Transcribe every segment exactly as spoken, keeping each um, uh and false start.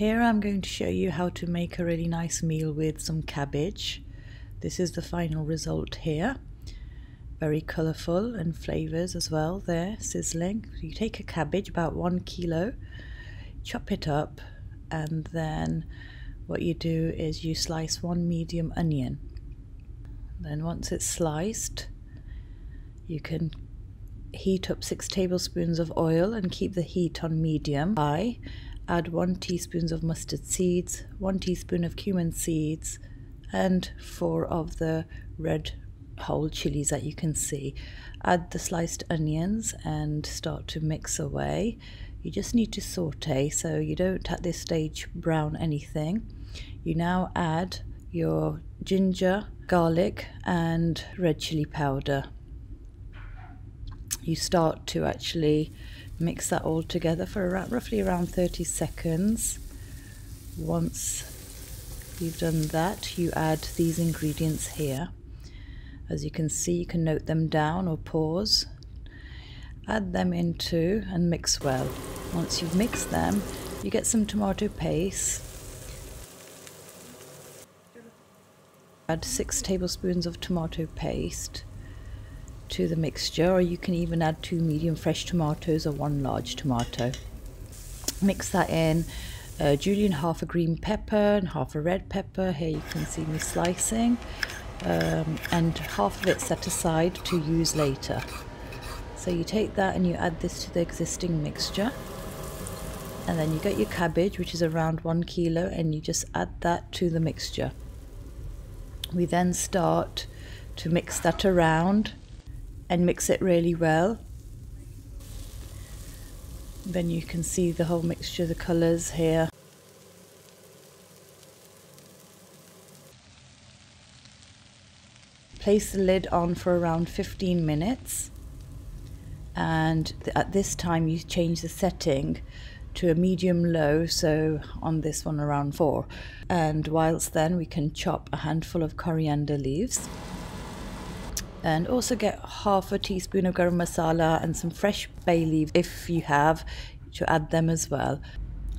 Here I'm going to show you how to make a really nice meal with some cabbage. This is the final result here. Very colourful and flavours as well there, sizzling. You take a cabbage, about one kilo, chop it up, and then what you do is you slice one medium onion. Then once it's sliced, you can heat up six tablespoons of oil and keep the heat on medium high. Add one teaspoon of mustard seeds, one teaspoon of cumin seeds, and four of the red whole chilies that you can see. Add the sliced onions and start to mix away. You just need to saute, so you don't at this stage brown anything. You now add your ginger, garlic, and red chili powder. You start to actually mix that all together for around, roughly around thirty seconds. Once you've done that, you add these ingredients here. As you can see, you can note them down or pause. Add them into and mix well. Once you've mixed them, you get some tomato paste. Add six tablespoons of tomato paste to the mixture, or you can even add two medium fresh tomatoes or one large tomato. Mix that in. Uh, julienne half a green pepper and half a red pepper. Here you can see me slicing, um, and half of it set aside to use later. So you take that and you add this to the existing mixture, and then you get your cabbage, which is around one kilo, and you just add that to the mixture. We then start to mix that around and mix it really well. Then you can see the whole mixture, the colours here. Place the lid on for around fifteen minutes, and at this time you change the setting to a medium low, so on this one around four. And whilst then we can chop a handful of coriander leaves. And also get half a teaspoon of garam masala and some fresh bay leaves if you have, to add them as well.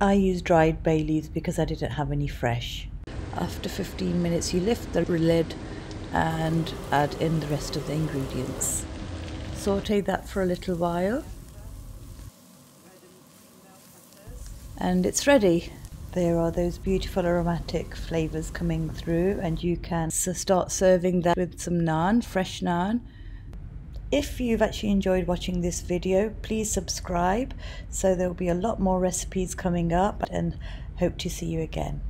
I used dried bay leaves because I didn't have any fresh. After fifteen minutes, you lift the lid and add in the rest of the ingredients. Saute that for a little while. And it's ready. There are those beautiful aromatic flavours coming through, and you can start serving that with some naan, fresh naan. If you've actually enjoyed watching this video, please subscribe. So there will be a lot more recipes coming up, and hope to see you again.